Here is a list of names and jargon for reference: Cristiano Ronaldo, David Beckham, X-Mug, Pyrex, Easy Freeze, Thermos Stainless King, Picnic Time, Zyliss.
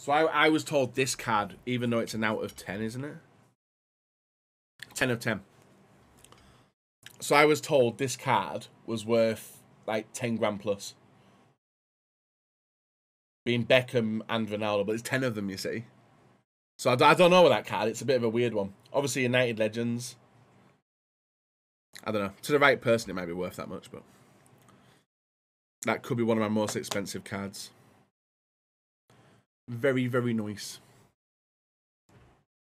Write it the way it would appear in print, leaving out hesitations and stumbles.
So I was told this card, even though it's an out of 10, isn't it? 10 of 10. So I was told this card was worth like 10 grand plus. Being Beckham and Ronaldo, but it's 10 of them, you see. So I don't know with that card. It's a bit of a weird one. Obviously, United Legends. I don't know. To the right person, it might be worth that much, but that could be one of my most expensive cards. Very, very nice.